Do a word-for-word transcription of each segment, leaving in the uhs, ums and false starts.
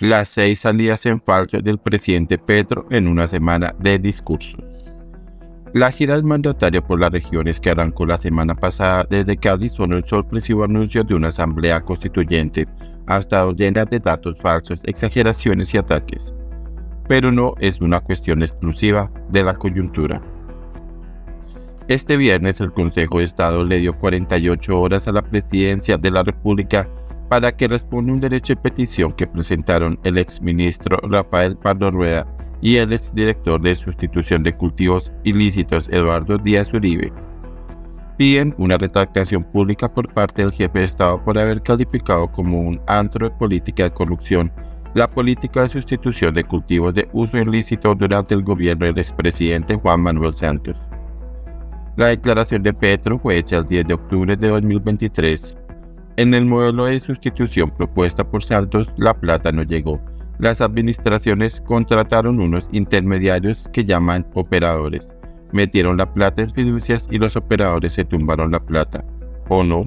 las seis salidas en falso del presidente Petro en una semana de discursos. La gira del mandatario por las regiones que arrancó la semana pasada desde Cali son el sorpresivo anuncio de una asamblea constituyente, hasta docenas de datos falsos, exageraciones y ataques. Pero no es una cuestión exclusiva de la coyuntura. Este viernes el Consejo de Estado le dio cuarenta y ocho horas a la Presidencia de la República para que responda un derecho de petición que presentaron el exministro Rafael Pardo Rueda y el exdirector de Sustitución de Cultivos Ilícitos Eduardo Díaz Uribe. Piden una retractación pública por parte del jefe de Estado por haber calificado como un antro de política de corrupción la política de sustitución de cultivos de uso ilícito durante el gobierno del expresidente Juan Manuel Santos. La declaración de Petro fue hecha el diez de octubre de dos mil veintitrés. En el modelo de sustitución propuesta por Santos, la plata no llegó. Las administraciones contrataron unos intermediarios que llaman operadores. Metieron la plata en fiducias y los operadores se tumbaron la plata. ¿O no?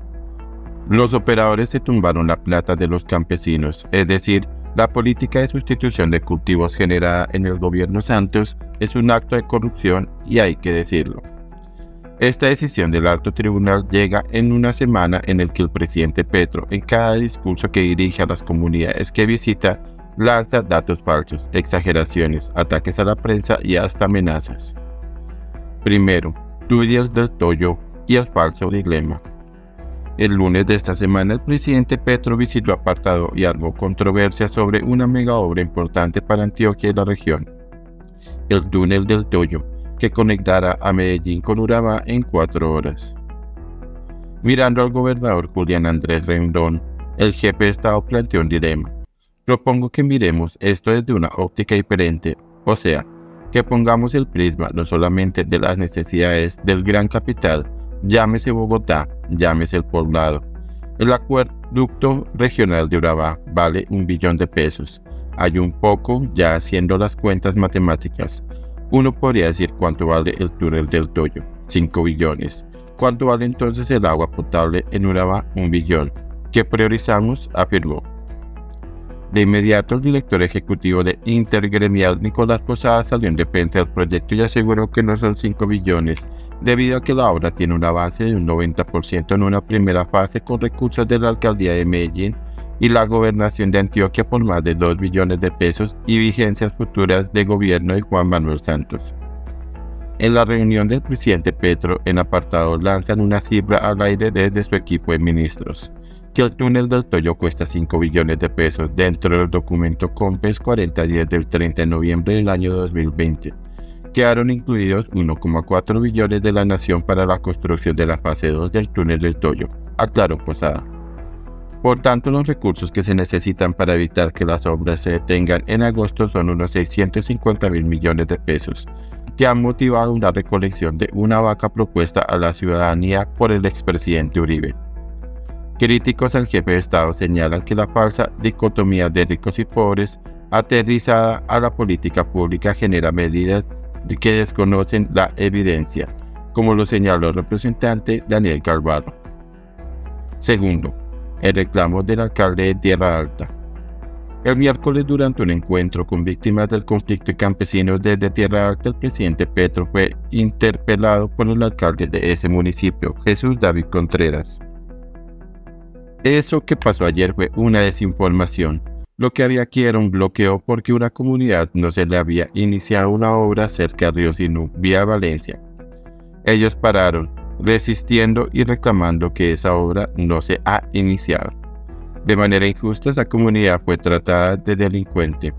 Los operadores se tumbaron la plata de los campesinos, es decir, la política de sustitución de cultivos generada en el gobierno Santos es un acto de corrupción y hay que decirlo. Esta decisión del alto tribunal llega en una semana en el que el presidente Petro, en cada discurso que dirige a las comunidades que visita, lanza datos falsos, exageraciones, ataques a la prensa y hasta amenazas. Primero, Turiel del Toyo y el falso dilema. El lunes de esta semana el presidente Petro visitó apartado y armó controversia sobre una mega obra importante para Antioquia y la región, el túnel del Toyo, que conectará a Medellín con Urabá en cuatro horas. Mirando al gobernador Julián Andrés Rendón, el jefe de Estado planteó un dilema. Propongo que miremos esto desde una óptica diferente, o sea, que pongamos el prisma no solamente de las necesidades del gran capital, llámese Bogotá, llámese el poblado. El acueducto regional de Urabá vale un billón de pesos. Hay un poco ya haciendo las cuentas matemáticas. Uno podría decir cuánto vale el túnel del Toyo, cinco billones. ¿Cuánto vale entonces el agua potable en Urabá? Un billón. ¿Qué priorizamos?, afirmó. De inmediato el director ejecutivo de Intergremial, Nicolás Posada, salió en defensa del proyecto y aseguró que no son cinco billones, debido a que la obra tiene un avance de un noventa por ciento en una primera fase con recursos de la alcaldía de Medellín y la gobernación de Antioquia por más de dos billones de pesos y vigencias futuras de gobierno de Juan Manuel Santos. En la reunión del presidente Petro, en apartado lanzan una cifra al aire desde su equipo de ministros. Que el túnel del Toyo cuesta cinco billones de pesos dentro del documento COMPES cuarenta diez del treinta de noviembre del año dos mil veinte. Quedaron incluidos uno coma cuatro billones de la nación para la construcción de la fase dos del túnel del Toyo, aclaró Posada. Por tanto, los recursos que se necesitan para evitar que las obras se detengan en agosto son unos seiscientos cincuenta mil millones de pesos, que han motivado una recolección de una vaca propuesta a la ciudadanía por el expresidente Uribe. Críticos al jefe de Estado señalan que la falsa dicotomía de ricos y pobres aterrizada a la política pública genera medidas que desconocen la evidencia, como lo señaló el representante Daniel Carvalho. Segundo, el reclamo del alcalde de Tierra Alta. El miércoles, durante un encuentro con víctimas del conflicto y campesinos desde Tierra Alta, el presidente Petro fue interpelado por el alcalde de ese municipio, Jesús David Contreras. Eso que pasó ayer fue una desinformación. Lo que había aquí era un bloqueo porque una comunidad no se le había iniciado una obra cerca de Río Sinú, vía Valencia. Ellos pararon, resistiendo y reclamando que esa obra no se ha iniciado. De manera injusta, esa comunidad fue tratada de delincuente.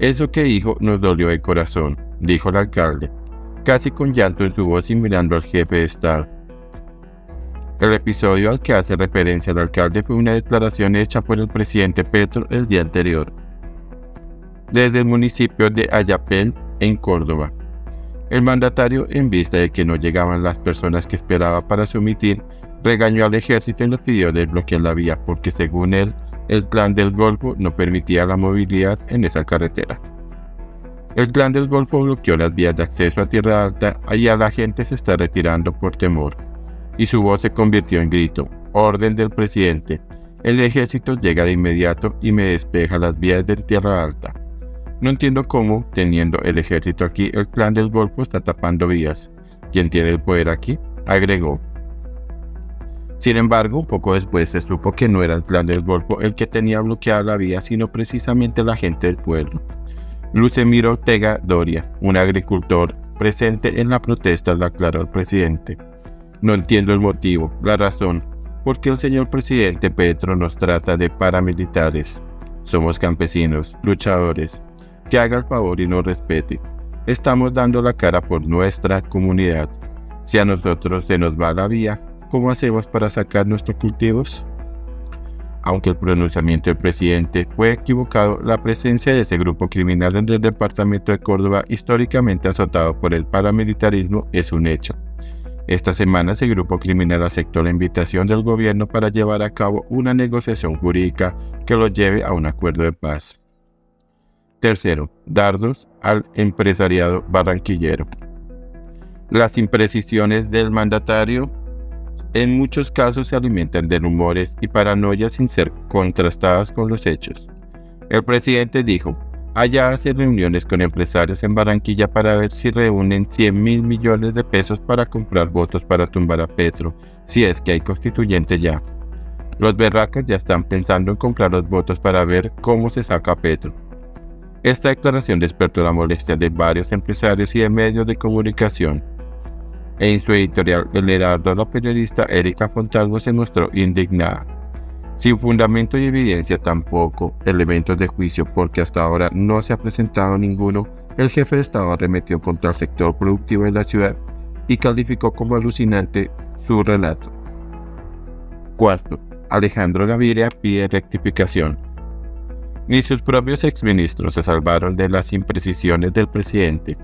Eso que dijo nos dolió el corazón, dijo el alcalde, casi con llanto en su voz y mirando al jefe de Estado. El episodio al que hace referencia el alcalde fue una declaración hecha por el presidente Petro el día anterior, desde el municipio de Ayapel, en Córdoba. El mandatario, en vista de que no llegaban las personas que esperaba para su mitin, regañó al ejército y les pidió desbloquear la vía porque, según él, el Clan del Golfo no permitía la movilidad en esa carretera. El Clan del Golfo bloqueó las vías de acceso a Tierra Alta y a la gente se está retirando por temor. Y su voz se convirtió en grito, orden del presidente. El ejército llega de inmediato y me despeja las vías de Tierra Alta. No entiendo cómo, teniendo el ejército aquí, el Clan del Golfo está tapando vías. ¿Quién tiene el poder aquí?, agregó. Sin embargo, poco después se supo que no era el Clan del Golfo el que tenía bloqueada la vía, sino precisamente la gente del pueblo. Lucemiro Ortega Doria, un agricultor presente en la protesta, le aclaró al presidente. No entiendo el motivo, la razón, por qué el señor presidente Petro nos trata de paramilitares. Somos campesinos, luchadores, que haga el favor y nos respete. Estamos dando la cara por nuestra comunidad. Si a nosotros se nos va la vía, ¿cómo hacemos para sacar nuestros cultivos? Aunque el pronunciamiento del presidente fue equivocado, la presencia de ese grupo criminal en el departamento de Córdoba, históricamente azotado por el paramilitarismo, es un hecho. Esta semana ese grupo criminal aceptó la invitación del gobierno para llevar a cabo una negociación jurídica que lo lleve a un acuerdo de paz. Tercero, dardos al empresariado barranquillero. Las imprecisiones del mandatario en muchos casos se alimentan de rumores y paranoia sin ser contrastadas con los hechos. El presidente dijo, allá hace reuniones con empresarios en Barranquilla para ver si reúnen cien mil millones de pesos para comprar votos para tumbar a Petro, si es que hay constituyente ya. Los berracas ya están pensando en comprar los votos para ver cómo se saca a Petro. Esta declaración despertó la molestia de varios empresarios y de medios de comunicación. En su editorial El Heraldo, la periodista Erika Fontalgo se mostró indignada. Sin fundamento y evidencia, tampoco elementos de juicio, porque hasta ahora no se ha presentado ninguno, el jefe de Estado arremetió contra el sector productivo de la ciudad y calificó como alucinante su relato. Cuarto, Alejandro Gaviria pide rectificación. Ni sus propios exministros se salvaron de las imprecisiones del presidente.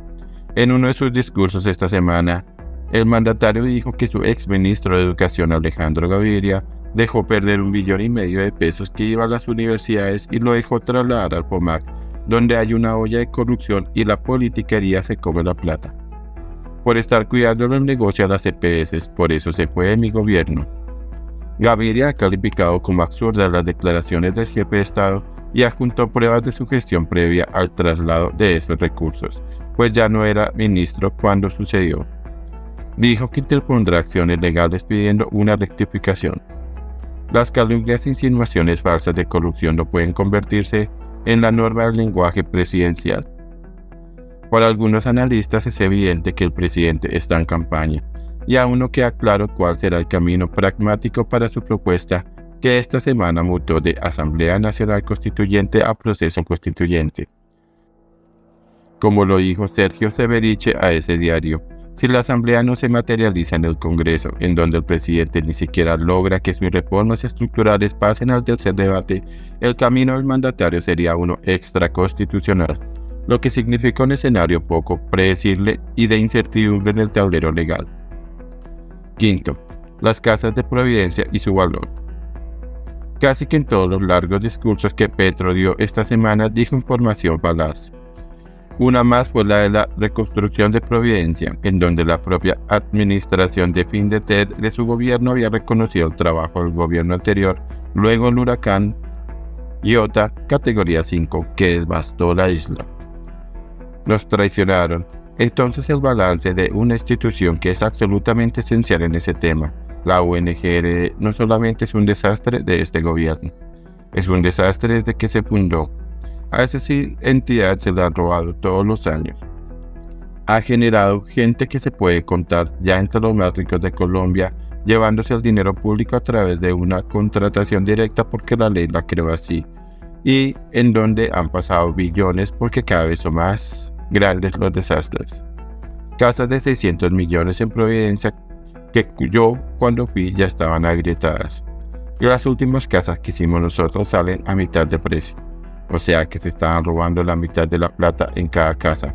En uno de sus discursos esta semana, el mandatario dijo que su exministro de Educación, Alejandro Gaviria, dejó perder un billón y medio de pesos que iba a las universidades y lo dejó trasladar al FOMAC, donde hay una olla de corrupción y la politiquería se come la plata. Por estar cuidando los negocios a las E P S, por eso se fue de mi gobierno. Gaviria ha calificado como absurdas las declaraciones del jefe de Estado y adjuntó pruebas de su gestión previa al traslado de esos recursos, pues ya no era ministro cuando sucedió. Dijo que interpondrá acciones legales pidiendo una rectificación. Las calumnias e insinuaciones falsas de corrupción no pueden convertirse en la norma del lenguaje presidencial. Para algunos analistas es evidente que el presidente está en campaña, y aún no queda claro cuál será el camino pragmático para su propuesta, que esta semana mutó de Asamblea Nacional Constituyente a Proceso Constituyente. Como lo dijo Sergio Severiche a ese diario, si la Asamblea no se materializa en el Congreso, en donde el presidente ni siquiera logra que sus reformas estructurales pasen al tercer debate, el camino del mandatario sería uno extraconstitucional, lo que significa un escenario poco predecible y de incertidumbre en el tablero legal. Quinto, las casas de providencia y su valor. Casi que en todos los largos discursos que Petro dio esta semana dijo información falaz. Una más fue la de la reconstrucción de Providencia, en donde la propia administración de FINDETER de su gobierno había reconocido el trabajo del gobierno anterior, luego el huracán Iota, categoría cinco, que devastó la isla. Nos traicionaron. Entonces el balance de una institución que es absolutamente esencial en ese tema, la U N G R D, no solamente es un desastre de este gobierno, es un desastre desde que se fundó. A esa entidad se la han robado todos los años. Ha generado gente que se puede contar ya entre los más ricos de Colombia, llevándose el dinero público a través de una contratación directa porque la ley la creó así, y en donde han pasado billones porque cada vez son más grandes los desastres. Casas de seiscientos millones en Providencia que yo cuando fui ya estaban agrietadas. Y las últimas casas que hicimos nosotros salen a mitad de precio. O sea que se estaban robando la mitad de la plata en cada casa,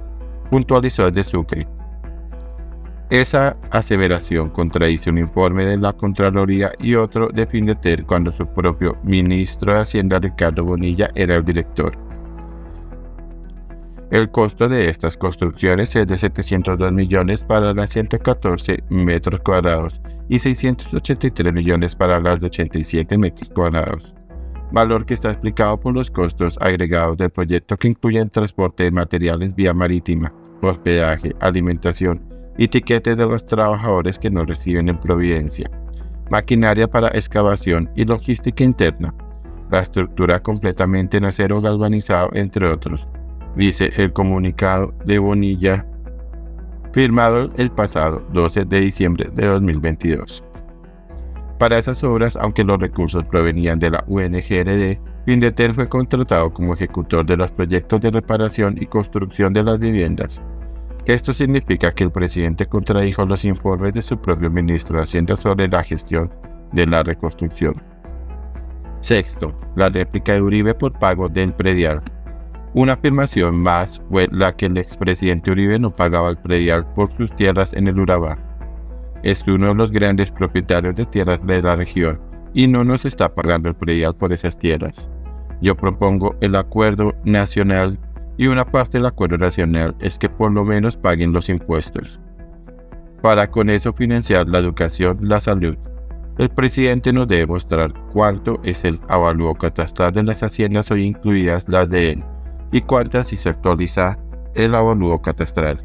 puntualizó el de Sucre. Esa aseveración contradice un informe de la Contraloría y otro de FINDETER cuando su propio ministro de Hacienda Ricardo Bonilla era el director. El costo de estas construcciones es de setecientos dos millones para las ciento catorce metros cuadrados y seiscientos ochenta y tres millones para las de ochenta y siete metros cuadrados. Valor que está explicado por los costos agregados del proyecto, que incluyen transporte de materiales vía marítima, hospedaje, alimentación y tiquetes de los trabajadores que no reciben en Providencia, maquinaria para excavación y logística interna, la estructura completamente en acero galvanizado, entre otros, dice el comunicado de Bonilla, firmado el pasado doce de diciembre de dos mil veintidós. Para esas obras, aunque los recursos provenían de la U N G R D, FINDETER fue contratado como ejecutor de los proyectos de reparación y construcción de las viviendas. Esto significa que el presidente contradijo los informes de su propio ministro de Hacienda sobre la gestión de la reconstrucción. Sexto, la réplica de Uribe por pago del predial. Una afirmación más fue la que el expresidente Uribe no pagaba el predial por sus tierras en el Urabá. Es uno de los grandes propietarios de tierras de la región y no nos está pagando el predial por esas tierras. Yo propongo el acuerdo nacional, y una parte del acuerdo nacional es que por lo menos paguen los impuestos, para con eso financiar la educación, la salud. El presidente nos debe mostrar cuánto es el avalúo catastral de las haciendas hoy, incluidas las de él, y cuántas si se actualiza el avalúo catastral.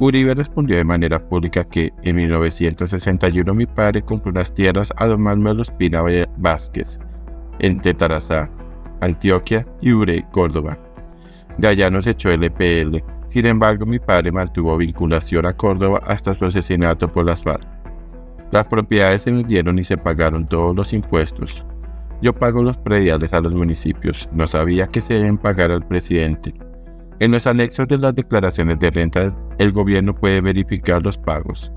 Uribe respondió de manera pública que en mil novecientos sesenta y uno mi padre compró unas tierras a don Manuel Ospina Vázquez, entre Tarazá, Antioquia y Ure, Córdoba. De allá nos echó el E P L, sin embargo mi padre mantuvo vinculación a Córdoba hasta su asesinato por las FARC. Las propiedades se vendieron y se pagaron todos los impuestos. Yo pago los prediales a los municipios, no sabía que se deben pagar al presidente. En los anexos de las declaraciones de renta, el gobierno puede verificar los pagos.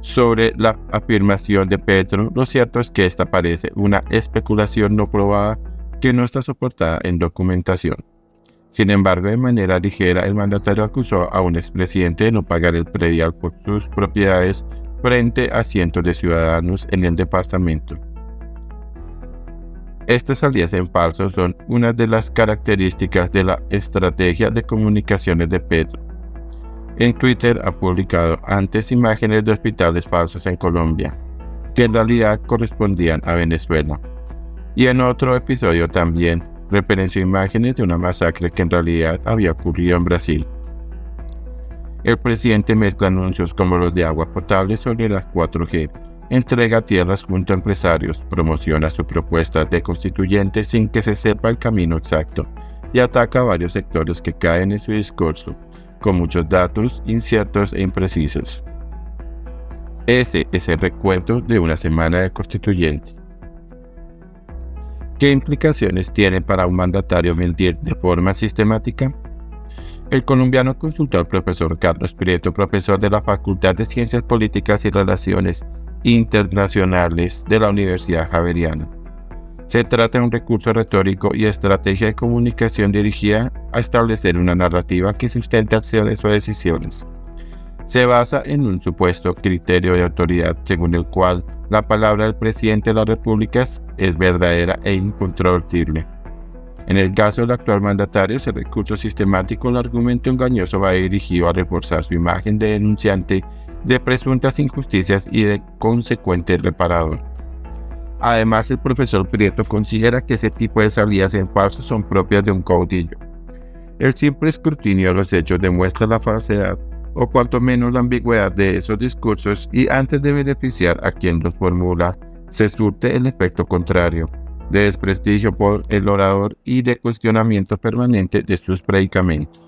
Sobre la afirmación de Petro, lo cierto es que esta parece una especulación no probada que no está soportada en documentación. Sin embargo, de manera ligera, el mandatario acusó a un expresidente de no pagar el predial por sus propiedades frente a cientos de ciudadanos en el departamento. Estas salidas en falso son una de las características de la estrategia de comunicaciones de Petro. En Twitter ha publicado antes imágenes de hospitales falsos en Colombia, que en realidad correspondían a Venezuela. Y en otro episodio también referenció imágenes de una masacre que en realidad había ocurrido en Brasil. El presidente mezcla anuncios como los de agua potable sobre las cuatro G, entrega tierras junto a empresarios, promociona su propuesta de constituyente sin que se sepa el camino exacto y ataca a varios sectores que caen en su discurso, con muchos datos inciertos e imprecisos. Ese es el recuento de una semana de constituyente. ¿Qué implicaciones tiene para un mandatario mentir de forma sistemática? El colombiano consultó al profesor Carlos Prieto, profesor de la Facultad de Ciencias Políticas y Relaciones Internacionales de la Universidad Javeriana. Se trata de un recurso retórico y estrategia de comunicación dirigida a establecer una narrativa que sustenta acciones o decisiones. Se basa en un supuesto criterio de autoridad según el cual la palabra del presidente de las repúblicas es verdadera e incontrovertible. En el caso del actual mandatario, ese recurso sistemático, el argumento engañoso va dirigido a reforzar su imagen de denunciante de presuntas injusticias y de consecuente reparador. Además, el profesor Prieto considera que ese tipo de salidas en falso son propias de un caudillo. El simple escrutinio de los hechos demuestra la falsedad, o cuanto menos la ambigüedad de esos discursos, y antes de beneficiar a quien los formula, se surte el efecto contrario, de desprestigio por el orador y de cuestionamiento permanente de sus predicamentos.